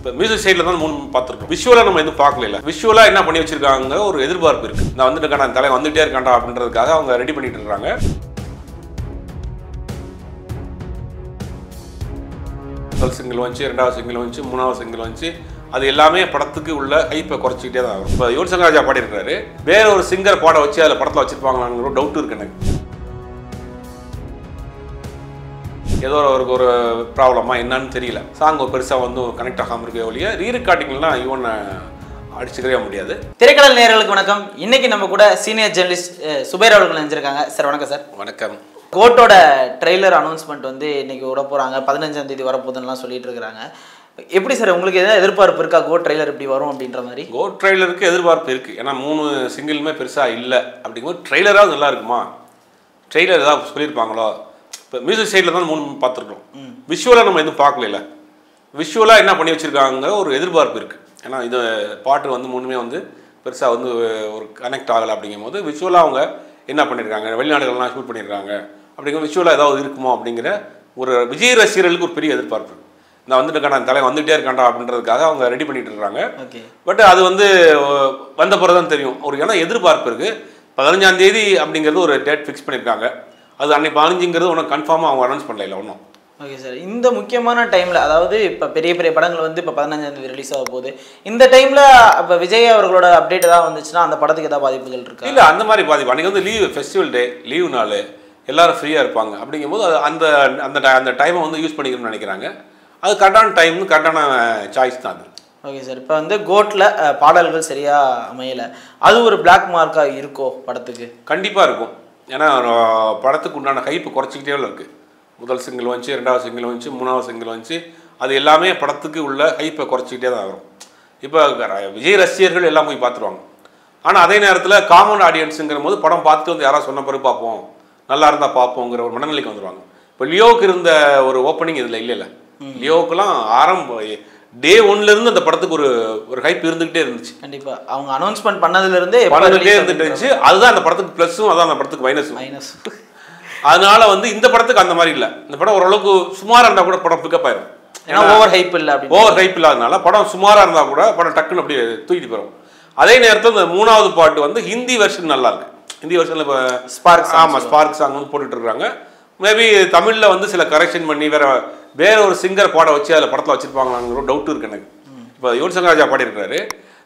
இப்போ மியூசிக் சைடில் தான் மூணு பார்த்துருக்கோம். விஷுவலாக நம்ம எதுவும் பார்க்கல. விஷுவலாக என்ன பண்ணி வச்சிருக்காங்க, ஒரு எதிர்பார்ப்பு இருக்குது. நான் வந்துட்டு நான் தலை வந்துகிட்டே இருக்காண்டா அப்படின்றதுக்காக அவங்க ரெடி பண்ணிட்டு இருக்காங்க. முதல் சிங்கிள் வந்துச்சு, ரெண்டாவது சிங்கிள் வந்துச்சு, மூணாவது சிங்கிள் வந்துச்சு. அது எல்லாமே படத்துக்கு உள்ள ஐப்பை குறைச்சிக்கிட்டே தான் வரும். இப்போ யுவன் சங்கர் ராஜா பாடியிருக்காரு, வேற ஒரு சிங்கர் பாட வச்சு அதில் படத்தில் வச்சிருப்பாங்களான்னு டவுட் இருக்கு எனக்கு. ஏதோ அவருக்கு ஒரு ப்ராப்ளமாக என்னன்னு தெரியல, சாங் ஒரு பெருசாக வந்து கனெக்ட் ஆகாமல் இருக்க ஒழிய ரீரெக்கார்டிங்லாம் யுவனை அடிச்சுக்கவே முடியாது. திரைக்கடல் நேயர்களுக்கு வணக்கம். இன்னைக்கு நம்ம கூட சீனியர் ஜேர்னலிஸ்ட் சுபேரா அவர்கள் நினைச்சிருக்காங்க. சார் வணக்கம். சார் வணக்கம். கோட்டோட ட்ரெய்லர் அனௌன்ஸ்மெண்ட் வந்து இன்னைக்கு விட போகிறாங்க, 15ஆம் தேதி வரப்போகுதுன்னெலாம் சொல்லிட்டு இருக்கிறாங்க. எப்படி சார் உங்களுக்கு எதாவது எதிர்பார்ப்பு இருக்கா? கோட் ட்ரெய்லர் எப்படி வரும் அப்படின்ற மாதிரி? கோட் ட்ரெய்லருக்கு எதிர்பார்ப்பு இருக்குது. ஏன்னா 3 சிங்கிளுமே பெருசாக இல்லை. அப்படிங்கும்போது ட்ரெய்லராக நல்லா இருக்குமா, ட்ரெய்லர் ஏதாவது சொல்லியிருப்பாங்களோ? இப்போ மியூசிக் சைடில் தான் மூணு பார்த்துருக்கோம். விஷுவலாக நம்ம எதுவும் பார்க்கல. விஷுவலாக என்ன பண்ணி வச்சுருக்காங்க, ஒரு எதிர்பார்ப்பு இருக்குது. ஏன்னா இது பாட்டு வந்து மூணுமே வந்து பெருசாக வந்து ஒரு கனெக்ட் ஆகலை. அப்படிங்கும் போது விஷுவலாக அவங்க என்ன பண்ணியிருக்காங்க, வெளிநாடுகள்லாம் ஷூட் பண்ணியிருக்காங்க. அப்படிங்கிற விஷுவலாக ஏதாவது இருக்குமோ அப்படிங்கிற ஒரு விஜய் ரசிகர்களுக்கு ஒரு பெரிய எதிர்பார்ப்பு. நான் வந்துட்டு இருக்கேன், நான் தலை வந்துகிட்டே இருக்காண்டா அப்படின்றதுக்காக அவங்க ரெடி பண்ணிகிட்டு இருக்காங்க. பட் அது வந்து வந்த பிறகு தான் தெரியும். ஒரு ஏன்னா எதிர்பார்ப்பு இருக்குது. 15ஆம் தேதி அப்படிங்கிறது ஒரு டேட் ஃபிக்ஸ் பண்ணியிருக்காங்க. அது அன்னைக்கு 15ங்கிறது ஒன்றும் கன்ஃபார்மாக அவங்க அனௌன்ஸ் பண்ணல. இல்லை ஒன்றும். Okay sir. இந்த முக்கியமான டைமில், அதாவது இப்போ பெரிய பெரிய படங்கள் வந்து இப்போ 15ஆம் தேதி ரிலீஸ் ஆக போகுது. இந்த டைமில் இப்போ விஜய் அவர்களோட அப்டேட் ஏதாவது வந்துச்சுன்னா அந்த படத்துக்கு ஏதாவது பாதிப்புகள் இருக்குது? இல்லை, அந்த மாதிரி பாதிப்பு. அன்றைக்கி வந்து லீவு, ஃபெஸ்டிவல் டே, லீவு நாள், எல்லோரும் ஃப்ரீயாக இருப்பாங்க. அப்படிங்கும்போது அந்த அந்த அந்த டைமை வந்து யூஸ் பண்ணிக்கணும்னு நினைக்கிறாங்க. அது கரெக்டான டைம், கரெக்டான சாய்ஸ் தான் அது. Okay sir. இப்போ வந்து கோட்டில் பாடல்கள் சரியாக அமையலை, அது ஒரு பிளாக் மார்க்காக இருக்கோ படத்துக்கு? கண்டிப்பாக இருக்கும். ஏன்னா படத்துக்கு உண்டான ஹைப்பு குறைச்சிக்கிட்டே இருக்குது. முதல் சிங்கிள் வந்துச்சு, ரெண்டாவது சிங்கிள் வந்துச்சு, மூணாவது சிங்கிள் வந்துச்சு. அது எல்லாமே படத்துக்கு உள்ள ஹைப்பை குறைச்சிக்கிட்டே தான் வரும். இப்போ விஜய் ரசிகர்கள் எல்லாம் போய் பார்த்துருவாங்க. ஆனால் அதே நேரத்தில் காமன் ஆடியன்ஸுங்கிற போது படம் பார்த்துட்டு வந்து யாராவது சொன்ன பிறகு பார்ப்போம், நல்லா இருந்தால் பார்ப்போங்கிற ஒரு மனநிலைக்கு வந்துடுவாங்க. இப்போ லியோவுக்கு இருந்த ஒரு ஓப்பனிங் இதில் இல்லை. லியோவுக்குலாம் டே 1லேருந்து அந்த படத்துக்கு ஒரு ஒரு ஹைப் இருந்துகிட்டே இருந்துச்சு. கண்டிப்பா அவங்க அனௌன்ஸ்மெண்ட் பண்ணதுலேருந்தே இருந்துட்டு இருந்துச்சு. அதுதான் அந்த படத்துக்கு ப்ளஸ்ஸும், அதான் அந்த படத்துக்கு மைனஸ். அதனால வந்து இந்த படத்துக்கு அந்த மாதிரி இல்லை. இந்த படம் ஓரளவுக்கு சுமாராக இருந்தால் கூட படம் பிக்கப் ஆயிடும். ஏன்னா ஓவர் ஹைப் இல்லாதனால படம் சுமாராக இருந்தால் கூட படம் டக்குன்னு அப்படியே தூக்கிட்டு போயிடும். அதே நேரத்தில் இந்த மூணாவது பாட்டு வந்து ஹிந்தி வெர்ஷன் நல்லா இருக்கு. ஹிந்தி வெர்ஷன்ல இப்போ ஸ்பார்க் சாங் வந்து போட்டுட்டு இருக்காங்க. மேபி தமிழில் வந்து சில கரெக்ஷன் பண்ணி வேறு ஒரு சிங்கர் பாட வச்சு அதில் படத்தில் வச்சுருப்பாங்களாங்கிற டவுட்டும் இருக்குது எனக்கு. இப்போ யுவன் சங்கர் ராஜா பாடியிருக்காரு,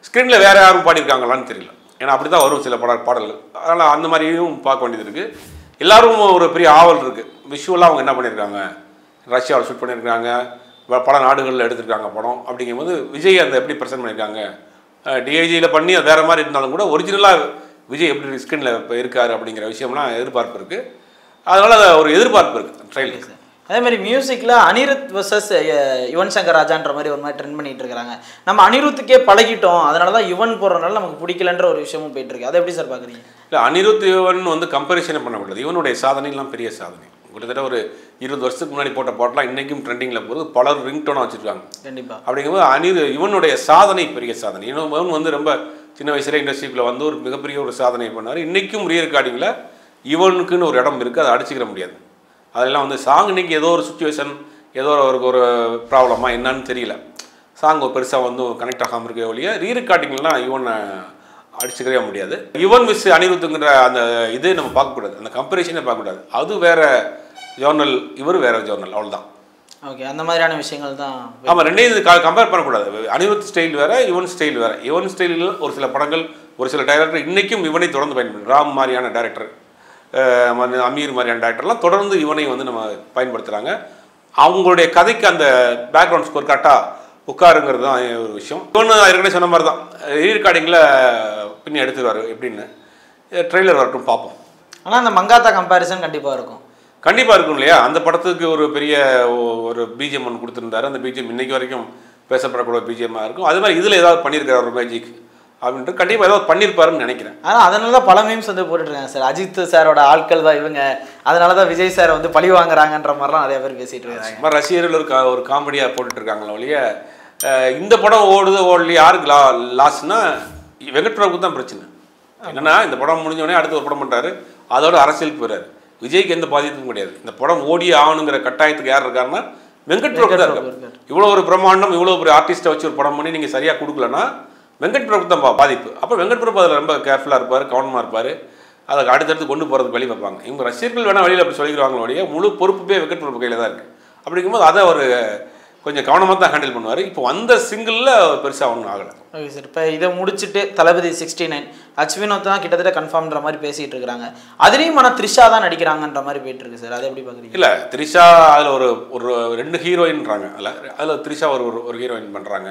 ஸ்க்ரீனில் வேறு யாரும் பாடியிருக்காங்களான்னு தெரியல. ஏன்னா அப்படி தான் வரும் சில பாடல்கள். அதனால் அந்த மாதிரியும் பார்க்க வேண்டியது இருக்குது. எல்லோரும் ஒரு பெரிய ஆவல் இருக்குது. விஷுவலாக அவங்க என்ன பண்ணியிருக்காங்க, ரஷ்யாவில் ஷூட் பண்ணியிருக்காங்க, பல நாடுகளில் எடுத்திருக்காங்க படம். அப்படிங்கும்போது விஜய் அந்த எப்படி ப்ரெசென்ட் பண்ணியிருக்காங்க, டிஐஜியில் பண்ணி அது வேறு மாதிரி இருந்தாலும் கூட ஒரிஜினலாக விஜய் எப்படி ஸ்க்ரீனில் இப்போ இருக்கார் அப்படிங்கிற விஷயம்லாம் எதிர்பார்ப்பு இருக்குது. அதனால் ஒரு எதிர்பார்ப்பு இருக்குது ட்ரெயிலுக்கு. அதே மாதிரி மியூசிக்கில் அனிருத் வர்சஸ் யுவன் சங்கர் ராஜான்ற மாதிரி ஒரு மாதிரி ட்ரெண்ட் பண்ணிகிட்டு இருக்கிறாங்க. நம்ம அனிருத்துக்கே பழகிட்டோம், அதனால தான் யுவன் போடுறதுனால நமக்கு பிடிக்கலன்ற ஒரு விஷயமும் போயிட்டுருக்கு. அதை எப்படி சார் பார்க்குறீங்க? இல்லை, அனிருத் யுவன் வந்து கம்பேரிசனே பண்ணக்கூடாது. யுவனுடைய சாதனைலாம் பெரிய சாதனை. கிட்டத்தட்ட ஒரு 20 வருஷத்துக்கு முன்னாடி போட்ட பாட்டெலாம் இன்றைக்கும் ட்ரெண்டிங்கில் போகிறது. பலர் ரிங்டோனாக வச்சுருக்காங்க. கண்டிப்பாக. அப்படிங்கும்போது யுவனுடைய சாதனை பெரிய சாதனை. யுவன் வந்து ரொம்ப சின்ன வயசுல இண்டஸ்ட்ரியில் வந்து ஒரு மிகப்பெரிய ஒரு சாதனை பண்ணார். இன்றைக்கும் ரீரெக்கார்டிங்கில் யுவனுக்குன்னு ஒரு இடம் இருக்குது. அதை அடிச்சுக்கிற முடியாது. அதெல்லாம் வந்து சாங் இன்றைக்கி ஏதோ ஒரு சுச்சுவேஷன், ஏதோ அவருக்கு ஒரு ப்ராப்ளமாக என்னன்னு தெரியல, சாங் ஒரு பெருசாக வந்து கனெக்ட் ஆகாமல் இருக்க ஒழிய ரீரெக்கார்டிங்லாம் யுவனை அடிச்சுக்கவே முடியாது. யுவன் விஸ் அனிருத்துங்கிற அந்த இது நம்ம பார்க்கக்கூடாது. அந்த கம்பேரிஷனே பார்க்கக்கூடாது. அது வேறு ஜேர்னல், இவர் வேறு ஜேர்னல், அவ்வளோதான். ஓகே, அந்த மாதிரியான விஷயங்கள் தான். ஆமாம், ரெண்டையும் இது கம்பேர் பண்ணக்கூடாது. அனிருத் ஸ்டைல் வேறு, யுவன் ஸ்டைல் வேறு. யுவன் ஸ்டைலில் ஒரு சில படங்கள், ஒரு சில டைரக்டர் இன்றைக்கும் யுவனை தொடர்ந்து பயன்படுது. ராம் மாதிரியான டைரக்டர், அமீர் மாதிரியான டைரக்டர்லாம் தொடர்ந்து இவனை வந்து நம்ம பயன்படுத்துகிறாங்க. அவங்களுடைய கதைக்கு அந்த பேக்ரவுண்ட் ஸ்கோர் கரெக்டாக உட்காருங்கிறது தான் ஒரு விஷயம். இன்னொன்று ஏற்கனவே சொன்ன மாதிரி தான், ரீரெக்கார்டிங்கில் பின்னி எடுத்துருவார். எப்படின்னு ட்ரெய்லர் வரட்டும், பார்ப்போம். ஆனால் அந்த மங்காத்தா கம்பேரிசன் கண்டிப்பாக இருக்கும் இல்லையா? அந்த படத்துக்கு ஒரு பெரிய ஒரு பிஜிஎம் ஒன்று கொடுத்துருந்தாரு. அந்த பிஜிஎம் இன்றைக்கு வரைக்கும் பேசப்படக்கூடிய பிஜிஎம்மாக இருக்கும். அது மாதிரி இதில் ஏதாவது பண்ணியிருக்காரு ஒரு மேஜிக் அப்படின்ட்டு கண்டிப்பாக ஏதாவது பண்ணியிருப்பாருன்னு நினைக்கிறேன். ஆனால் அதனால தான் பல மீம்ஸ் வந்து போட்டுருக்காங்க சார். அஜித் சாரோட ஆட்கள் தான் இவங்க, அதனால தான் விஜய் சாரை வந்து பழி வாங்குறாங்கன்ற மாதிரிலாம் நிறைய பேர் பேசிகிட்டு இருக்காங்க. சும்மா ரசிகர்கள் ஒரு காமெடியாக போட்டுட்ருக்காங்களா ஒழிய இந்த படம் ஓடலையே யாருக்கு லாஸ்ட்னா வெங்கட் பிரபுக்கு தான் பிரச்சனை. என்னென்னா இந்த படம் முடிஞ்சோடனே அடுத்து ஒரு படம் பண்ணுறாரு, அதோட அரசியலுக்கு போயிறாரு. விஜய்க்கு எந்த பாதிப்பும் கிடையாது. இந்த படம் ஓடி ஆகணுங்கிற கட்டாயத்துக்கு யார் இருக்காருன்னா வெங்கட் பிரபு தான் இருக்காரு. இவ்வளோ ஒரு பிரம்மாண்டம், இவ்வளோ ஒரு ஆர்டிஸ்ட்டை வச்சு ஒரு படம் பண்ணி நீங்கள் சரியாக கொடுக்கலன்னா வெங்கட் பிரபு தான் பாதிப்பு. அப்போ வெங்கட் பிரபு அதில் ரொம்ப கேர்ஃபுல்லாக இருப்பார், கவனமாக இருப்பார், அதை அடுத்தடுத்து கொண்டு போகிறதுக்கு வழி பார்ப்பாங்க. இவங்க ரசிகர்கள் வேணால் வெளியில் அப்படி சொல்லிக்கிறாங்களோடைய முழு பொறுப்புப்பே வெங்கட் பிரபு கையில் தான் இருக்குது. அப்படிங்கும்போது அதை ஒரு கொஞ்சம் கவனமாக தான் ஹேண்டில் பண்ணுவார். இப்போ வந்த சிங்கிளில் பெருசாக ஒன்றும் ஆகலை. ஓகே சார், இப்போ இதை முடிச்சுட்டு தளபதி 69 அச்வினோத் தான் கிட்டத்தட்ட கன்ஃபார்ம்ன்ற மாதிரி பேசிகிட்டு இருக்கிறாங்க. அதுலேயும் ஆனால் த்ரிஷா தான் நடிக்கிறாங்கன்ற மாதிரி போய்ட்டு இருக்கு சார், அதை எப்படி பார்க்குறீங்க? இல்லை, த்ரிஷா அதில் ஒரு ஒரு ரெண்டு ஹீரோயின்றாங்க, அதில் த்ரிஷா ஒரு ஒரு ஹீரோயின் பண்ணுறாங்க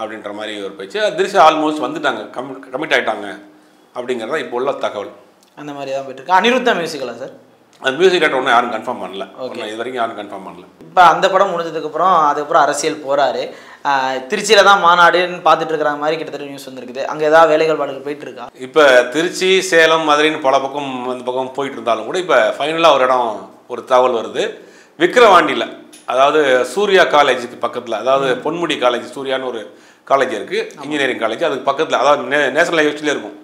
அப்படின்ற மாதிரி ஒரு பேச்சு. த்ரிஷா ஆல்மோஸ்ட் வந்துட்டாங்க, கமிட் ஆகிட்டாங்க அப்படிங்கிறதான் இப்போ உள்ள தகவல். அந்த மாதிரி தான் போய்ட்டு இருக்கு. அனிருத்தா மியூசிக்கலா சார்? அந்த மியூசிக் டேரக்டர் ஒன்றும் யாரும் கன்ஃபார்ம் பண்ணல, இது வரைக்கும் யாரும் கன்ஃபார்ம் பண்ணல. இப்போ அந்த படம் முடிஞ்சதுக்கப்புறம் அதுக்கப்புறம் அரசியல் போகிறாரு. திருச்சியில் தான் மாநாடுன்னு பார்த்துட்டு இருக்கிற மாதிரி கிட்டத்தட்ட நியூஸ் வந்துருக்குது. அங்கே ஏதாவது வேலைகள் பாடுகள் போயிட்டு இருக்கா? இப்போ திருச்சி, சேலம், மதுரைன்னு பல பக்கம் அந்த பக்கம் போயிட்டு இருந்தாலும் கூட இப்போ ஃபைனலாக ஒரு இடம் ஒரு தகவல் வருது. விக்கிரவாண்டியில், அதாவது சூர்யா காலேஜுக்கு பக்கத்தில், அதாவது பொன்முடி காலேஜ், சூர்யான்னு ஒரு காலேஜ் இருக்குது, இன்ஜினியரிங் காலேஜ், அதுக்கு பக்கத்தில், அதாவது நேஷனல் ஹைவேஸ்லேயே இருக்கும்,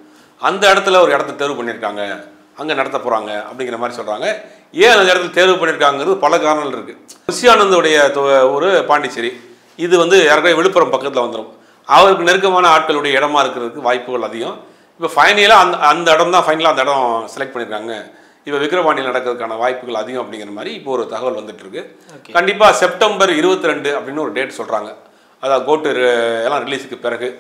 அந்த இடத்துல ஒரு இடத்த தேர்வு பண்ணியிருக்காங்க, அங்கே நடத்த போகிறாங்க அப்படிங்கிற மாதிரி சொல்கிறாங்க. ஏன் அந்த இடத்துல தேர்வு பண்ணியிருக்காங்கிறது பல காரணங்கள் இருக்குது. குஷியானந்தோடைய ஒரு பாண்டிச்சேரி, இது வந்து யாருக்காவது விழுப்புரம் பக்கத்தில் வந்துடும், அவருக்கு நெருக்கமான ஆட்களுடைய இடமா இருக்கிறதுக்கு வாய்ப்புகள் அதிகம். இப்போ ஃபைனலாக அந்த இடம் தான் ஃபைனலாக அந்த இடம் செலக்ட் பண்ணியிருக்காங்க. இப்போ விக்கிரவாண்டியில் நடக்கிறதுக்கான வாய்ப்புகள் அதிகம் அப்படிங்கிற மாதிரி இப்போ ஒரு தகவல் வந்துட்டுருக்கு. கண்டிப்பாக செப்டம்பர் 22 அப்படின்னு ஒரு டேட் சொல்கிறாங்க. அதாவது கோட்டு எல்லாம் ரிலீஸுக்கு பிறகு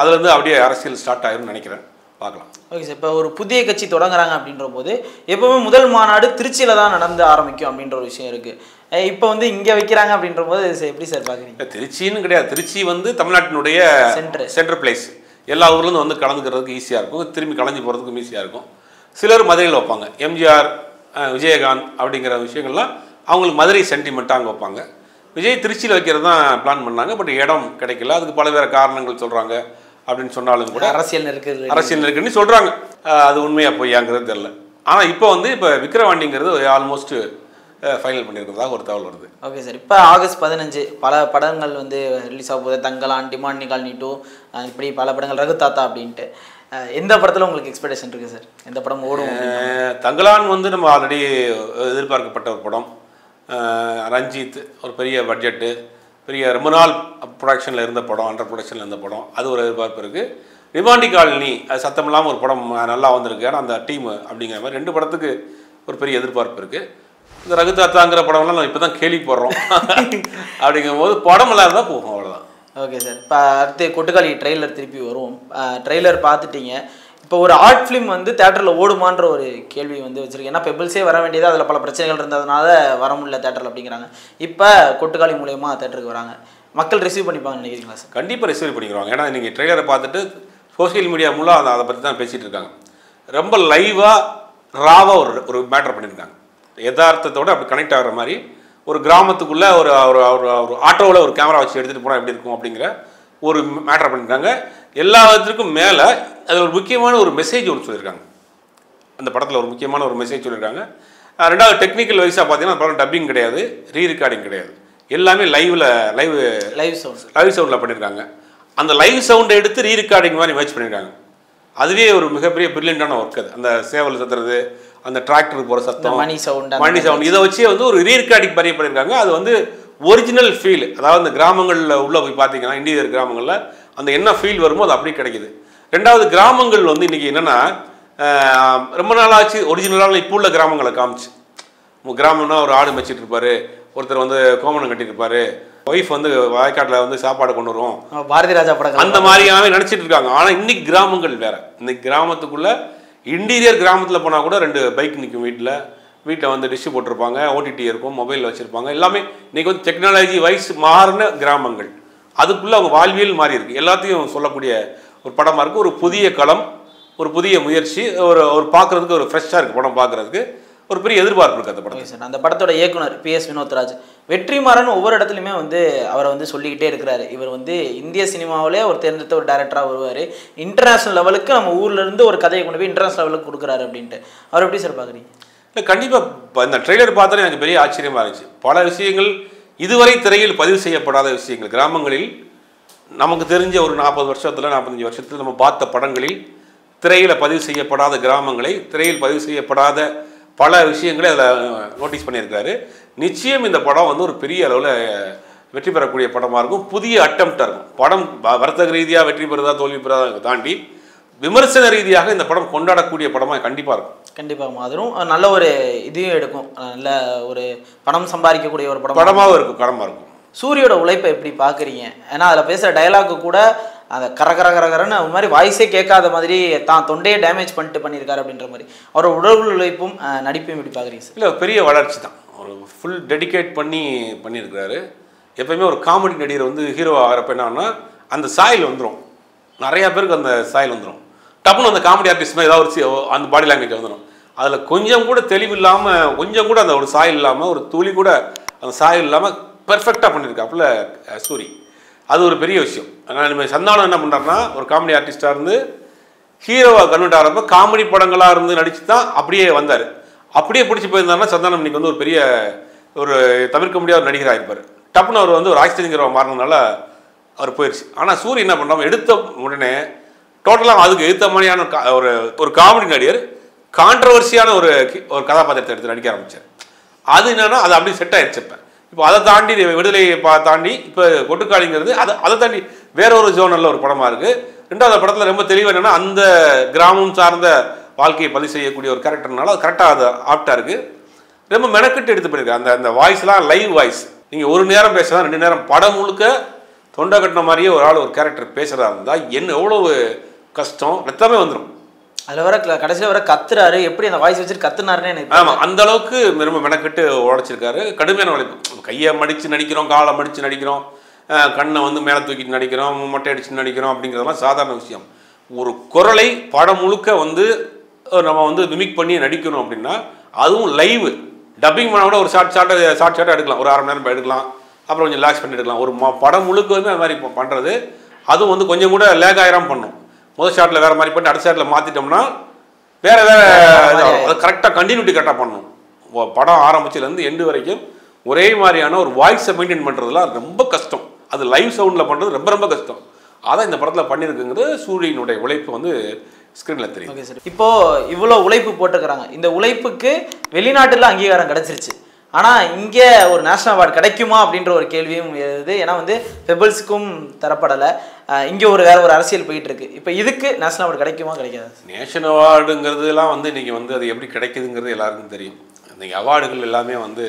அதுலேருந்து அப்படியே அரசியல் ஸ்டார்ட் ஆகிரும்னு நினைக்கிறேன். பார்க்கலாம். ஓகே சார், இப்போ ஒரு புதிய கட்சி தொடங்குறாங்க அப்படின்ற போது எப்போவுமே முதல் மாநாடு திருச்சியில் தான் நடந்து ஆரம்பிக்கும் அப்படின்ற ஒரு விஷயம் இருக்குது. இப்போ வந்து இங்கே வைக்கிறாங்க அப்படின்ற போது எப்படி சார் பார்க்குறீங்க? திருச்சின்னு கிடையாது, திருச்சி வந்து தமிழ்நாட்டினுடைய சென்டர் பிளேஸ். எல்லா ஊர்லேருந்து வந்து கலந்துக்கிறதுக்கு ஈஸியாக இருக்கும், திரும்பி கலந்து போகிறதுக்கும் ஈஸியாக இருக்கும். சிலர் மதுரையில் வைப்பாங்க, எம்ஜிஆர், விஜயகாந்த் அப்படிங்கிற விஷயங்கள்லாம் அவங்களுக்கு மதுரை சென்டிமெண்ட்டாக அங்கே வைப்பாங்க. விஜய் திருச்சியில் வைக்கிறது தான் பிளான் பண்ணாங்க, பட் இடம் கிடைக்கல. அதுக்கு பல வேறு காரணங்கள் சொல்கிறாங்க அப்படின்னு சொன்னாலும் கூட அரசியல் இருக்குன்னு சொல்கிறாங்க. அது உண்மையாக போய்யாங்கிறது தெரில. ஆனால் இப்போ வந்து இப்போ விக்கிரவாண்டிங்கிறது ஆல்மோஸ்ட் ஃபைனல் பண்ணியிருக்கிறதாக ஒரு தகவல் வருது. ஓகே சார், இப்போ ஆகஸ்ட் 15 பல படங்கள் வந்து ரிலீஸ் ஆக போகுது. தங்கலான், டிமாண்ட் நிகால், நீட்டு, இப்படி பல படங்கள், ரகு தாத்தா அப்படின்ட்டு. எந்த படத்தில் உங்களுக்கு எக்ஸ்பெக்டேஷன் இருக்குது சார்? எந்த படம் ஓடும்? தங்கலான் வந்து நம்ம ஆல்ரெடி எதிர்பார்க்கப்பட்ட ஒரு படம். ரஞ்சித் ஒரு பெரிய பட்ஜெட்டு, பெரிய ரொம்ப நாள் ப்ரொடக்ஷனில் இருந்த படம், அண்டர் ப்ரொடக்ஷனில் இருந்த படம், அது ஒரு எதிர்பார்ப்பு இருக்குது. டிமாண்டி காலனி அது சத்தம் இல்லாமல் ஒரு படம் நல்லா வந்திருக்கு, ஆனால் அந்த டீம் அப்படிங்கிற மாதிரி ரெண்டு படத்துக்கு ஒரு பெரிய எதிர்பார்ப்பு இருக்குது. இந்த ரகு தாத்தாங்கிற படம்லாம் நம்ம இப்போ தான் கேள்விப்படுறோம். அப்படிங்கும் போது படம் நல்லா இருந்தால் போகும், அவ்வளோதான். ஓகே சார், இப்போ அடுத்து கொட்டுக்காளி ட்ரெய்லர் திருப்பி வரும். ட்ரெய்லர் பார்த்துட்டிங்க. இப்போ ஒரு ஆர்ட் ஃபிலிம் வந்து தேட்டரில் ஓடுமான்ற ஒரு கேள்வி வந்து வச்சுருக்கு. ஏன்னா பெபிள்ஸே வர வேண்டியது, அதில் பல பிரச்சனைகள் இருந்ததுனால வர முடியல தேட்டரில் அப்படிங்கிறாங்க. இப்போ கொட்டுக்காளி மூலயமா தேட்டருக்கு வராங்க. மக்கள் ரிசீவ் பண்ணிப்பாங்கன்னு நினைக்கிறீங்களா சார்? கண்டிப்பாக ரிசீவ் பண்ணிக்கிறாங்க. ஏன்னா நீங்கள் ட்ரெய்லரை பார்த்துட்டு சோசியல் மீடியா மூலம் அதை பற்றி தான் பேசிகிட்டு இருக்காங்க. ரொம்ப லைவாக, ராவாக ஒரு மேட்டர் பண்ணியிருக்காங்க. யதார்த்தத்தோடு அப்படி கனெக்ட் ஆகிற மாதிரி ஒரு கிராமத்துக்குள்ளே ஒரு ஒரு ஆட்டோவில் ஒரு கேமரா வச்சு எடுத்துகிட்டு போனால் எப்படி இருக்கும் அப்படிங்கிற ஒரு மேட்டர் பண்ணியிருக்காங்க. எல்லா விதத்திற்கும் மேலே அதில் ஒரு முக்கியமான ஒரு மெசேஜ் ஒன்று சொல்லியிருக்காங்க. அந்த படத்தில் ஒரு முக்கியமான ஒரு மெசேஜ் சொல்லியிருக்காங்க. ரெண்டாவது டெக்னிக்கல் வைஸாக பார்த்தீங்கன்னா படம் டப்பிங் கிடையாது, ரீரெக்கார்டிங் கிடையாது, எல்லாமே லைவ் சவுண்டில் பண்ணியிருக்காங்க. அந்த லைவ் சவுண்டை எடுத்து ரீரெக்கார்டிங் மாதிரி மேட்ச் பண்ணியிருக்காங்க. அதுவே ஒரு மிகப்பெரிய பிரில்லியண்டான ஒர்க். அது அந்த சேவல் சத்துறது, அந்த டிராக்டருக்கு போகிற சத்தம், மணி சவுண்ட், இதை வச்சே வந்து ஒரு ரீரெக்கார்டிங் பரிய பண்ணியிருக்காங்க. அது வந்து ஒரிஜினல் ஃபீல், அதாவது அந்த கிராமங்களில் உள்ளே போய் பார்த்தீங்கன்னா இந்தியர் கிராமங்களில் அந்த என்ன ஃபீல் வருமோ அது அப்படியே கிடைக்கிது. ரெண்டாவது கிராமங்கள் வந்து இன்றைக்கி என்னென்னா ரொம்ப நாளாச்சு ஒரிஜினலாக இப்போ உள்ள கிராமங்களை காமிச்சு. கிராமம்னா ஒரு ஆடு மேய்ச்சிட்டு இருப்பார், ஒருத்தர் வந்து கோமணம் கட்டியிருப்பார், ஒய்ஃப் வந்து வயக்காட்டில் வந்து சாப்பாடு கொண்டு வருவோம், பாரதி ராஜா படம், அந்த மாதிரியாகவே நினச்சிட்டு இருக்காங்க. ஆனால் இன்றைக்கி கிராமங்கள் வேறு. இன்றைக்கி கிராமத்துக்குள்ளே இன்டீரியர் கிராமத்தில் போனால் கூட ரெண்டு பைக் நிற்கும், வீட்டில் வந்து டிஷ்ஷு போட்டிருப்பாங்க, ஓடிடி இருக்கும், மொபைல் வச்சுருப்பாங்க, எல்லாமே இன்றைக்கி வந்து டெக்னாலஜி வைஸ் மாறின கிராமங்கள். அதுக்குள்ளே அவங்க வாழ்வியல் மாறி இருக்குது. எல்லாத்தையும் சொல்லக்கூடிய ஒரு படமாக இருக்குது. ஒரு புதிய களம், ஒரு புதிய முயற்சி, ஒரு பார்க்குறதுக்கு ஒரு ஃப்ரெஷ்ஷாக இருக்குது. படம் பார்க்குறதுக்கு ஒரு பெரிய எதிர்பார்ப்பு இருக்குது அந்த படம் சார். அந்த படத்தோட இயக்குனர் PS வினோத்ராஜ் வெற்றிமாறன் ஒவ்வொரு இடத்துலையுமே வந்து அவரை வந்து சொல்லிக்கிட்டே இருக்கிறாரு. இவர் வந்து இந்திய சினிமாவிலே ஒரு தேர்ந்தெடுத்த ஒரு டேரக்டராக வருவார், இன்டர்நேஷ்னல் லெவலுக்கு நம்ம ஊர்லேருந்து ஒரு கதையை கொண்டு போய் இன்டர்நேஷ்னல் லெவலுக்கு கொடுக்குறாரு அப்படின்ட்டு. அவர் எப்படி சார் பார்க்குறீங்க? இல்லை, கண்டிப்பாக இந்த ட்ரெய்லர் பார்த்தோன்னே எனக்கு பெரிய ஆச்சரியமாக இருந்துச்சு. பல விஷயங்கள் இதுவரை திரையில் பதிவு செய்யப்படாத விஷயங்கள், கிராமங்களில் நமக்கு தெரிஞ்ச ஒரு 40-45 வருஷத்தில் நம்ம பார்த்த படங்களில் திரையில் பதிவு செய்யப்படாத கிராமங்களை, திரையில் பதிவு செய்யப்படாத பல விஷயங்களே அதில் நோட்டீஸ் பண்ணியிருக்காரு. நிச்சயம் இந்த படம் வந்து ஒரு பெரிய அளவில் வெற்றி பெறக்கூடிய படமாக இருக்கும், புதிய அட்டம்ப்டாக இருக்கும். படம் வர்த்தக ரீதியாக வெற்றி பெறுறதா தோல்வி பெறுறதா தாண்டி விமர்சன ரீதியாக இந்த படம் கொண்டாடக்கூடிய படமாக கண்டிப்பாக இருக்கும். கண்டிப்பாக அதுவும் நல்ல ஒரு இதையும் எடுக்கும், நல்ல ஒரு பணம் சம்பாதிக்கக்கூடிய ஒரு படமாகவும் இருக்கும், படமாக இருக்கும். சூரியோட உழைப்பை எப்படி பார்க்குறீங்க? ஏன்னா அதில் பேசுகிற டயலாக்கு கூட அந்த கரகரகரகரன்னு ஒரு மாதிரி வாய்ஸே கேட்காத மாதிரி தான் தொண்டையை டேமேஜ் பண்ணிட்டு பண்ணியிருக்காரு அப்படின்ற மாதிரி அவரோட உடல் உழைப்பும் நடிப்பையும் எப்படி பார்க்குறீங்க? இல்லை, பெரிய வளர்ச்சி தான், ஒரு ஃபுல் டெடிகேட் பண்ணியிருக்கிறாரு. எப்போயுமே ஒரு காமெடி நடிகர் வந்து ஹீரோ ஆகிறப்ப என்னன்னா அந்த சாயல் வந்துடும், நிறையா பேருக்கு அந்த சாயல் வந்துடும். டப்புன்னு அந்த காமெடி ஆர்டிஸ்ட் மாதிரி ஏதாவது ஒரு அந்த பாடி லாங்குவேஜ் வந்துடும். அதில் கொஞ்சம் கூட தெளிவு இல்லாமல், கொஞ்சம் கூட அந்த ஒரு சாயல் இல்லாமல், ஒரு துளி கூட அந்த சாயல் இல்லாமல் பெர்ஃபெக்டாக பண்ணியிருக்காப்புல சூரி. அது ஒரு பெரிய விஷயம். ஆனால் நம்ம சந்தானம் என்ன பண்ணுறாருன்னா ஒரு காமெடி ஆர்டிஸ்டாக இருந்து ஹீரோவாக கன்வெர்ட் ஆகிறப்ப காமெடி படங்களாக இருந்து நடித்து தான் அப்படியே வந்தார். அப்படியே பிடிச்சி போயிருந்தாருன்னா சந்தானம் இன்னைக்கு வந்து ஒரு பெரிய ஒரு தவிர்க்க முடியாத ஒரு நடிகராக இருப்பார். டப்புன்னு அவர் வந்து ஒரு ஆக்சிஜன்கிறவ மாறினதுனால அவர் போயிடுச்சு. ஆனால் சூரி என்ன பண்ணுறாங்க, எடுத்த உடனே டோட்டலாக அதுக்கு எடுத்த மாதிரியான ஒரு ஒரு காமெடி நடிகர் கான்ட்ரவர்சியான ஒரு ஒரு கதாபாத்திரத்தை எடுத்து நடிக்க ஆரம்பித்தார். அது என்னன்னா அது அப்படியே செட் ஆகிடுச்சுப்பேன். இப்போ அதை தாண்டி விடுதலையை தாண்டி இப்போ கொட்டுக்காளிங்கிறது அதை தாண்டி வேற ஒரு ஜோனல்ல ஒரு படமாக இருக்குது. ரெண்டாவது படத்தில் ரொம்ப தெளிவாக என்னென்னா அந்த கிராமம் சார்ந்த வாழ்க்கையை பதிவு செய்யக்கூடிய ஒரு கேரக்டர்னால அது கரெக்டாக அது ஆப்டாக இருக்குது. ரொம்ப மெனக்கெட்டு எடுத்து பண்ணியிருக்கேன். அந்த அந்த வாய்ஸ்லாம் லைவ் வாய்ஸ், நீங்கள் ஒரு நேரம் பேசலாம், ரெண்டு நேரம் படம் முழுக்க தொண்டை கட்டின மாதிரியே ஒரு ஆள் ஒரு கேரக்டர் பேசுகிறதா இருந்தால் என்ன எவ்வளோ கஷ்டம், ரத்தமே வந்துடும். அதில் வர கடைசியில் வர கத்துறாரு, எப்படி அந்த வாய்ஸ் வச்சுட்டு கத்துனாருன்னு எனக்கு. ஆமாம், அந்த அளவுக்கு ரொம்ப மெனக்கெட்டு உழைச்சிருக்காரு. கடுமையான உழைப்பு, கையை மடித்து நடிக்கிறோம், காலை மடித்து நடிக்கிறோம், கண்ணை வந்து மேலே தூக்கிட்டு நடிக்கிறோம், மொட்டை அடிச்சுட்டு நடிக்கிறோம் அப்படிங்கிறதெல்லாம் சாதாரண விஷயம். ஒரு குரலை படம் முழுக்க வந்து நம்ம வந்து மிமிக் பண்ணி நடிக்கணும் அப்படின்னா அதுவும் லைவ் டப்பிங் பண்ண கூட ஒரு ஷார்ட் ஷார்ட்டாக எடுக்கலாம், ஒரு அரை மணி நேரம் எடுக்கலாம், அப்புறம் கொஞ்சம் லேக்ஸ் பண்ணி எடுக்கலாம். ஒரு படம் முழுக்க வந்து அது மாதிரி பண்ணுறது அதுவும் வந்து கொஞ்சம் கூட லேக் ஆயிரம் பண்ணும். முதல் ஷாட்டில் வேறு மாதிரி பண்ணி அடுத்த ஷாட்டில் மாற்றிட்டோம்னா வேறு அதை கரெக்டாக கண்டினியூட்டி கரெக்டாக பண்ணணும். படம் ஆரம்பிச்சிலேருந்து எண்டு வரைக்கும் ஒரே மாதிரியான ஒரு வாய்ஸை மெயின்டைன் பண்ணுறதுலாம் ரொம்ப கஷ்டம். அது லைவ் சவுண்டில் பண்ணுறது ரொம்ப ரொம்ப கஷ்டம். அதான் இந்த படத்தில் பண்ணியிருக்குங்கிறது சூரியனுடைய உழைப்பு வந்து ஸ்க்ரீனில் தெரியும். ஓகே சார், இப்போது இவ்வளோ உழைப்பு போட்டுக்கிறாங்க, இந்த உழைப்புக்கு வெளிநாட்டில் அங்கீகாரம் கிடச்சிருச்சு. ஆனால் இங்கே ஒரு நேஷனல் அவார்டு கிடைக்குமா அப்படின்ற ஒரு கேள்வியும் எழுது. ஏன்னா வந்து பெபிள்ஸுக்கும் தரப்படலை, இங்கே ஒரு வேறு ஒரு அரசியல் போயிட்டுருக்கு. இப்போ இதுக்கு நேஷனல் அவார்டு கிடைக்குமா கிடைக்காது? நேஷனல் அவார்டுங்கிறதுலாம் வந்து இன்றைக்கி வந்து அது எப்படி கிடைக்குதுங்கிறது எல்லாருக்கும் தெரியும். இன்றைக்கி அவார்டுகள் எல்லாமே வந்து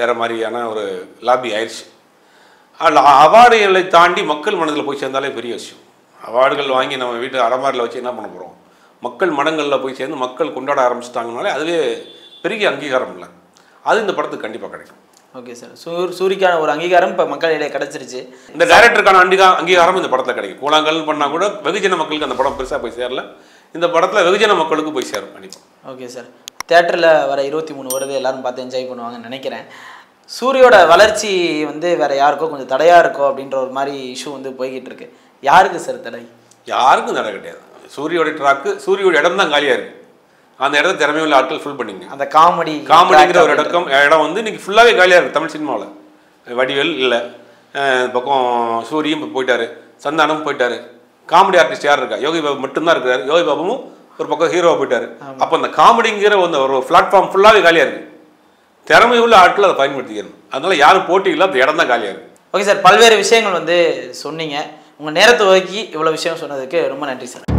வேறு மாதிரியான ஒரு லாபி ஆயிடுச்சு. அவார்டுகளை தாண்டி மக்கள் மனதில் போய் சேர்ந்தாலே பெரிய விஷயம். அவார்டுகள் வாங்கி நம்ம வீட்டு அடமாரில் வச்சு என்ன பண்ண போகிறோம்? மக்கள் மனங்களில் போய் சேர்ந்து மக்கள் கொண்டாட ஆரம்பிச்சிட்டாங்கனாலே அதுவே பெரிய அங்கீகாரம் இல்லை. அது இந்த படத்துக்கு கண்டிப்பாக கிடைக்கும். ஓகே சார், சூரிக்கான ஒரு அங்கீகாரம் இப்போ மக்களிடையே கிடைச்சிருச்சு. இந்த டைரக்டருக்கான அங்கீகாரம் இந்த படத்தில் கிடைக்கும். கூழாங்கல்னு பண்ணால் கூட வெகுஜன மக்களுக்கு அந்த படம் பெருசாக போய் சேரல, இந்த படத்தில் வெகுஜன மக்களுக்கு போய் சேரும் கண்டிப்பாக. ஓகே சார், தேட்டரில் வர 23 வருது, எல்லோரும் பார்த்து என்ஜாய் பண்ணுவாங்கன்னு நினைக்கிறேன். சூரியோட வளர்ச்சி வந்து வேறு யாருக்கோ கொஞ்சம் தடையாக இருக்கோ அப்படின்ற ஒரு மாதிரி இஷ்யூ வந்து போய்கிட்டு இருக்கு. யாருக்கு சார் தடை? யாருக்கும் தடை கிடையாது. சூரியோட ட்ராக்கு சூரியோட இடம் தான் காலியாக இருக்குது. அந்த இடத்த திறமையுள்ள ஆட்கள் ஃபுல் பண்ணிங்க. அந்த காமெடிங்கிற ஒரு இடம் வந்து இன்றைக்கி ஃபுல்லாகவே காலியாக இருக்குது தமிழ் சினிமாவில். வடிவேல் இல்லை, பக்கம் சூரியும் போயிட்டார், சந்தானம் போயிட்டார், காமெடி ஆர்டிஸ்ட் யார் இருக்கா? யோகி பாபு மட்டும்தான் இருக்கிறார். யோகி பாபுவும் ஒரு பக்கம் ஹீரோவாக போயிட்டார். அப்போ அந்த காமெடிங்கிற ஒரு பிளாட்ஃபார்ம் ஃபுல்லாகவே காலியாக இருக்குது. திறமையுள்ள ஆட்கள் அதை பயன்படுத்திக்கணும். அதனால யாரும் போட்டி இல்லை, அந்த இடம் தான் காலியாக இருக்குது. ஓகே சார், பல்வேறு விஷயங்கள் வந்து சொன்னீங்க. உங்கள் நேரத்தை ஒதுக்கி இவ்வளோ விஷயம் சொன்னதுக்கு ரொம்ப நன்றி சார்.